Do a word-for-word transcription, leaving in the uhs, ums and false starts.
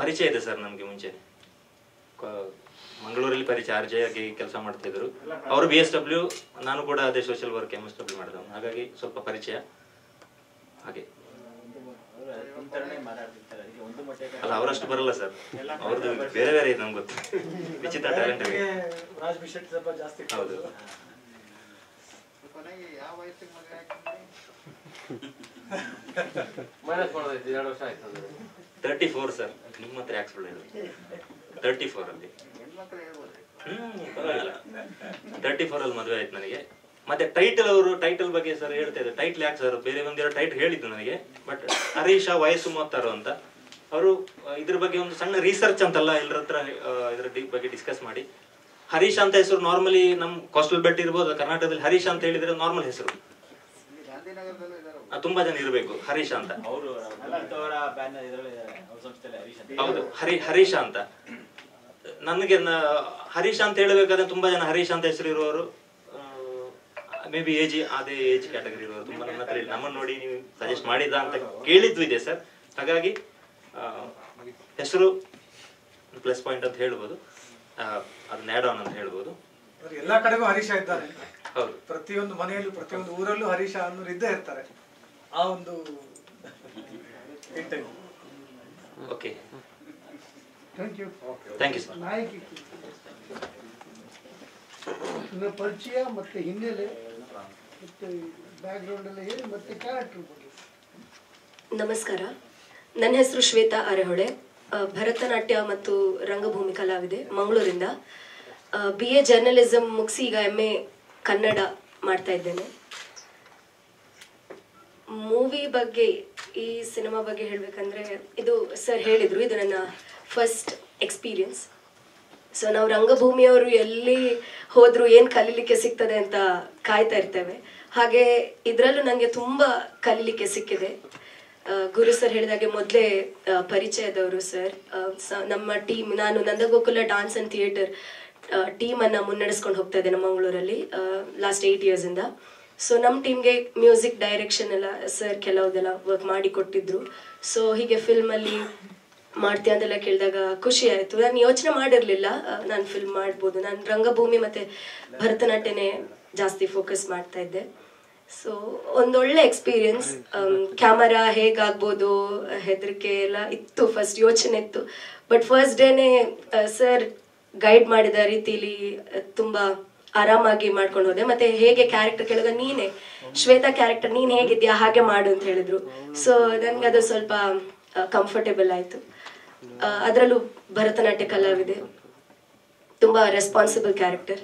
ಪರಿಚಯ ಇದೆ ಸರ್ ನಮಗೆ ಮುಂಚೆ ಮಂಗಳೂರಲ್ಲಿ ಪರಿಚಯ ಆರ್ಜೆಯಾಗಿ ಕೆಲಸ ಮಾಡ್ತಾ ಇದ್ದರು ಅವರು ಬಿಎಸ್ಡಬ್ಲ್ಯೂ ನಾನು ಕೂಡ ಅದೇ ಸೋಶಿಯಲ್ ವರ್ಕ್ ಎಂಎಸ್ಡಬ್ಲ್ಯೂ ಮಾಡಿದ್ರು ಹಾಗಾಗಿ ಸ್ವಲ್ಪ ಪರಿಚಯ ಹಾಗೆ ಅಲ್ಲ ಅವರಷ್ಟು ಬರಲ್ಲ ಸರ್ ಅವರದು ಬೇರೆ ಬೇರೆ ಇದೆ ನಮಗೆ ಗೊತ್ತು ವಿಚಿತ್ರ ಟ್ಯಾಲೆಂಟ್ ಇದೆ ರಾಜ್ ಬಿಶೆಟ್ ಸ್ವಲ್ಪ ಜಾಸ್ತಿ ಹೌದು ಕೊನೆಗೆ ಯಾವ ವಯಸ್ಸಿಗೆ ಮಗ ಆಗ್ತೀನಿ ಮೈನಸ್ ಮಾಡೋದು ಎರಡು ವರ್ಷ ಆಯ್ತು ಅದು ಮೂವತ್ತನಾಲ್ಕು ಸರ್ ನಿಮ್ಮ ಹತ್ರ ಆಕ್ಸಿಡೆಂಟ್ ಆಗಿದೆ ಮೂವತ್ತನಾಲ್ಕು ಅಲ್ಲಿ ಮೂವತ್ತನಾಲ್ಕು ಅಲ್ಲಿ ಮದುವೆ ಆಯ್ತು ನನಗೆ ಮತ್ತೆ ಟೈಟಲ್ ಅವರು ಟೈಟಲ್ ಬಗ್ಗೆ ಸರ್ ಹೇಳ್ತಾ ಇದ್ದಾರೆ ಟೈಟಲ್ ಯಾಕೆ ಸರ್ ಬೇರೆ ಒಂದೆರಡು ಟೈಟಲ್ ಹೇಳಿದ್ದು ನನಗೆ ಬಟ್ ಹರೀಶ್ ವಯಸ್ಸು ಮೂವತ್ತಾರು ಅಂತ ಅವರು ಇದ್ರ ಬಗ್ಗೆ ಒಂದು ಸಣ್ಣ ರಿಸರ್ಚ್ ಅಂತಲ್ಲ ಎಲ್ಲರ ಹತ್ರ ಇದ್ರ ಬಗ್ಗೆ ಡಿಸ್ಕಸ್ ಮಾಡಿ ಹರೀಶ್ ಅಂತ ಹೆಸರು ನಾರ್ಮಲಿ ನಮ್ ಕೋಸ್ಟಲ್ ಬೆಟ್ ಇರ್ಬೋದು ಕರ್ನಾಟಕದಲ್ಲಿ ಹರೀಶ್ ಅಂತ ಹೇಳಿದ್ರೆ ನಾರ್ಮಲ್ ಹೆಸರು ತುಂಬಾ ಜನ ಇರಬೇಕು ಹರೀಶ್ ಅಂತ ಹೌದು ಹರಿ ಹರೀಶ್ ಅಂತ ನನಗೆ ಹರೀಶ್ ಅಂತ ಹೇಳಬೇಕಾದ್ರೆ ತುಂಬಾ ಜನ ಹರೀಶ್ ಅಂತ ಹೆಸರು ಇರುವವರು ಮೇ ಬಿ ಏಜ್ ಅದೇ ಏಜ್ ಕ್ಯಾಟಗರಿ ಇರೋರು ತುಂಬಾ ನನ್ನ ಹತ್ರ ನಮ್ಮನ್ನು ನೋಡಿ ನೀವು ಸಜೆಸ್ಟ್ ಮಾಡಿದ್ದ ಅಂತ ಕೇಳಿದ್ವಿ ಇದೆ ಸರ್ ಹಾಗಾಗಿ ಹೆಸರು ಪ್ಲಸ್ ಪಾಯಿಂಟ್ ಅಂತ ಹೇಳ್ಬೋದು ಅದನ್ನ ಆಡ್ ಆನ್ ಅಂತ ಹೇಳ್ಬೋದು ಎಲ್ಲಾ ಕಡೆಗೂ ಹರೀಶ ಇದ್ದಾರೆ ಹೌದು ಪ್ರತಿಯೊಂದು ಮನೆಯಲ್ಲೂ ಪ್ರತಿಯೊಂದು ಊರಲ್ಲೂ ಹರೀಶ ಅನ್ನೋರು ಇದ್ದೇ ಇರ್ತಾರೆ ಆ ಒಂದು okay thank you thank you sir ಪರಿಚಯ ಮತ್ತೆ ಹಿನ್ನೆಲೆ ಮತ್ತೆ ಬ್ಯಾಕ್ ಗ್ರೌಂಡ್ ಎಲ್ಲ ಹೇಳಿ ಮತ್ತೆ ಕ್ಯಾರೆಕ್ಟರ್ ಬಗ್ಗೆ ನಮಸ್ಕಾರ ನನ್ನ ಹೆಸರು ಶ್ವೇತಾ ಅರೆಹೊಳೆ ಭರತನಾಟ್ಯ ಮತ್ತು ರಂಗಭೂಮಿ ಕಲಾವಿದೆ ಮಂಗಳೂರಿಂದ ಬಿ ಎ ಜರ್ನಲಿಸಮ್ ಮುಗಿಸಿ ಈಗ ಎಮ್ ಎ ಕನ್ನಡ ಮಾಡ್ತಾ ಇದ್ದೇನೆ ಮೂವಿ ಬಗ್ಗೆ ಈ ಸಿನಿಮಾ ಬಗ್ಗೆ ಹೇಳಬೇಕಂದ್ರೆ ಇದು ಸರ್ ಹೇಳಿದರು ಇದು ನನ್ನ ಫಸ್ಟ್ ಎಕ್ಸ್ಪೀರಿಯನ್ಸ್ ಸೊ ನಾವು ರಂಗಭೂಮಿಯವರು ಎಲ್ಲಿ ಹೋದರೂ ಏನು ಕಲೀಲಿಕ್ಕೆ ಸಿಗ್ತದೆ ಅಂತ ಕಾಯ್ತಾ ಇರ್ತೇವೆ ಹಾಗೆ ಇದರಲ್ಲೂ ನನಗೆ ತುಂಬ ಕಲೀಲಿಕ್ಕೆ ಸಿಕ್ಕಿದೆ ಗುರು ಸರ್ ಹೇಳಿದಾಗೆ ಮೊದಲೇ ಪರಿಚಯದವರು ಸರ್ ನಮ್ಮ ಟೀಮ್ ನಾನು ನಂದಗೋಕುಲ ಡಾನ್ಸ್ ಆ್ಯಂಡ್ ಥಿಯೇಟರ್ ಟೀಮನ್ನು ಮುನ್ನಡೆಸ್ಕೊಂಡು ಹೋಗ್ತಾ ಇದ್ದೇನೆ ಮಂಗಳೂರಲ್ಲಿ ಲಾಸ್ಟ್ ಏಯ್ಟ್ ಇಯರ್ಸಿಂದ ಸೊ ನಮ್ಮ ಟೀಮ್ಗೆ ಮ್ಯೂಸಿಕ್ ಡೈರೆಕ್ಷನ್ ಎಲ್ಲ ಸರ್ ಕೆಲವುದೆಲ್ಲ ವರ್ಕ್ ಮಾಡಿ ಕೊಟ್ಟಿದ್ರು ಸೊ ಹೀಗೆ ಫಿಲ್ಮಲ್ಲಿ ಮಾಡ್ತೀಯ ಅಂತೆಲ್ಲ ಕೇಳಿದಾಗ ಖುಷಿ ಆಯಿತು ನಾನು ಯೋಚನೆ ಮಾಡಿರಲಿಲ್ಲ ನಾನು ಫಿಲ್ಮ್ ಮಾಡ್ಬೋದು ನಾನು ರಂಗಭೂಮಿ ಮತ್ತು ಭರತನಾಟ್ಯನೇ ಜಾಸ್ತಿ ಫೋಕಸ್ ಮಾಡ್ತಾ ಇದ್ದೆ ಸೊ ಒಂದೊಳ್ಳೆ ಎಕ್ಸ್ಪೀರಿಯನ್ಸ್ ಕ್ಯಾಮರಾ ಹೇಗಾಗ್ಬೋದು ಹೆದರಿಕೆ ಎಲ್ಲ ಇತ್ತು ಫಸ್ಟ್ ಯೋಚನೆ ಇತ್ತು ಬಟ್ ಫಸ್ಟ್ ಡೇನೇ ಸರ್ ಗೈಡ್ ಮಾಡಿದ ರೀತಿಲಿ ತುಂಬ ಆರಾಮಾಗಿ ಮಾಡ್ಕೊಂಡು ಹೋದೆ ಮತ್ತೆ ಹೇಗೆ ಕ್ಯಾರೆಕ್ಟರ್ ಕೇಳಿದಾಗ ನೀನೇ ಶ್ವೇತಾ ಕ್ಯಾರೆಕ್ಟರ್ ನೀನು ಹೇಗಿದ್ಯಾ ಹಾಗೆ ಮಾಡು ಅಂತ ಹೇಳಿದ್ರು ಸೊ ನನಗೆ ಅದು ಸ್ವಲ್ಪ ಕಂಫರ್ಟೇಬಲ್ ಆಯಿತು ಅದರಲ್ಲೂ ಭರತನಾಟ್ಯ ಕಲಾವಿದೆ ತುಂಬ ರೆಸ್ಪಾನ್ಸಿಬಲ್ ಕ್ಯಾರೆಕ್ಟರ್